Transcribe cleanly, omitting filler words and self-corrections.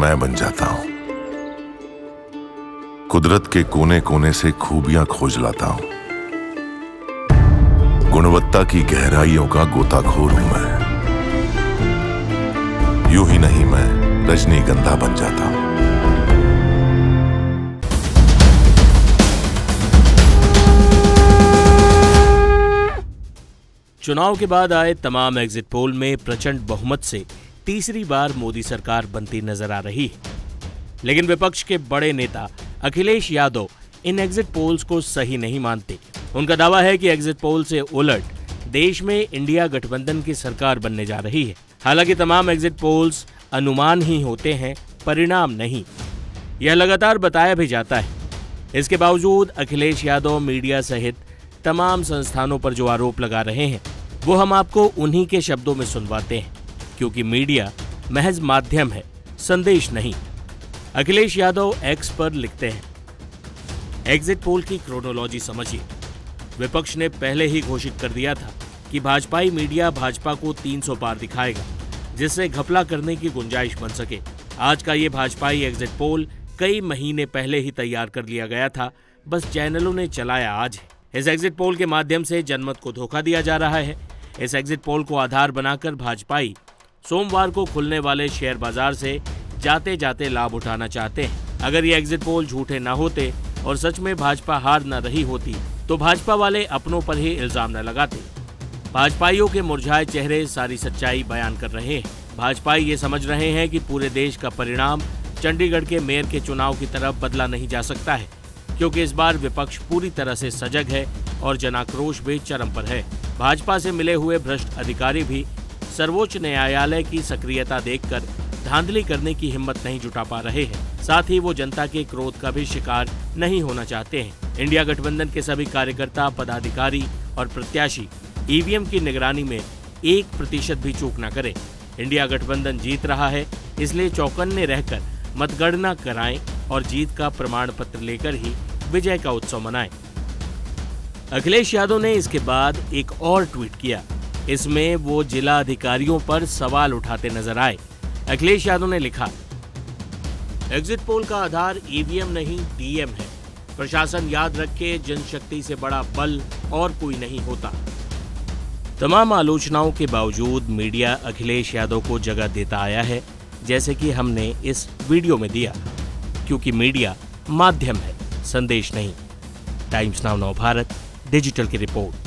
मैं बन जाता हूं, कुदरत के कोने कोने से खूबियां खोज लाता हूं, गुणवत्ता की गहराइयों का गोताखोर हूं मैं। यूं ही नहीं, मैं रजनीगंधा बन जाता हूं। चुनाव के बाद आए तमाम एग्जिट पोल में प्रचंड बहुमत से तीसरी बार मोदी सरकार बनती नजर आ रही है, लेकिन विपक्ष के बड़े नेता अखिलेश यादव इन एग्जिट पोल्स को सही नहीं मानते। उनका दावा है कि एग्जिट पोल से उलट देश में इंडिया गठबंधन की सरकार बनने जा रही है। हालांकि तमाम एग्जिट पोल्स अनुमान ही होते हैं, परिणाम नहीं, यह लगातार बताया भी जाता है। इसके बावजूद अखिलेश यादव मीडिया सहित तमाम संस्थानों पर जो आरोप लगा रहे हैं वो हम आपको उन्हीं के शब्दों में सुनवाते हैं, क्योंकि मीडिया महज माध्यम है, संदेश नहीं। अखिलेश यादव एक्स पर लिखते हैं, एग्जिट पोल की क्रोनोलॉजी समझिए। विपक्ष ने पहले ही घोषित कर दिया था कि भाजपाई मीडिया भाजपा को 300 पार दिखाएगा, जिससे घपला करने की गुंजाइश बन सके। आज का ये भाजपाई एग्जिट पोल कई महीने पहले ही तैयार कर लिया गया था, बस चैनलों ने चलाया आज। इस एग्जिट पोल के माध्यम से जनमत को धोखा दिया जा रहा है। इस एग्जिट पोल को आधार बनाकर भाजपाई सोमवार को खुलने वाले शेयर बाजार से जाते जाते लाभ उठाना चाहते हैं। अगर ये एग्जिट पोल झूठे ना होते और सच में भाजपा हार न रही होती तो भाजपा वाले अपनों पर ही इल्जाम न लगाते। भाजपाइयों के मुरझाए चेहरे सारी सच्चाई बयान कर रहे हैं। भाजपाई ये समझ रहे हैं कि पूरे देश का परिणाम चंडीगढ़ के मेयर के चुनाव की तरफ बदला नहीं जा सकता है, क्योंकि इस बार विपक्ष पूरी तरह से सजग है और जनाक्रोश भी चरम पर है। भाजपा से मिले हुए भ्रष्ट अधिकारी भी सर्वोच्च न्यायालय की सक्रियता देखकर धांधली करने की हिम्मत नहीं जुटा पा रहे हैं। साथ ही वो जनता के क्रोध का भी शिकार नहीं होना चाहते हैं। इंडिया गठबंधन के सभी कार्यकर्ता, पदाधिकारी और प्रत्याशी ईवीएम की निगरानी में 1% भी चूक न करें। इंडिया गठबंधन जीत रहा है, इसलिए चौकन्ने रहकर मतगणना कराएं और जीत का प्रमाण पत्र लेकर ही विजय का उत्सव मनाएं। अखिलेश यादव ने इसके बाद एक और ट्वीट किया, इसमें वो जिला अधिकारियों पर सवाल उठाते नजर आए। अखिलेश यादव ने लिखा, एग्जिट पोल का आधार ईवीएम नहीं डीएम है। प्रशासन याद रखे, जनशक्ति से बड़ा बल और कोई नहीं होता। तमाम आलोचनाओं के बावजूद मीडिया अखिलेश यादव को जगह देता आया है, जैसे कि हमने इस वीडियो में दिया, क्योंकि मीडिया माध्यम है, संदेश नहीं। टाइम्स नाउ नवभारत डिजिटल की रिपोर्ट।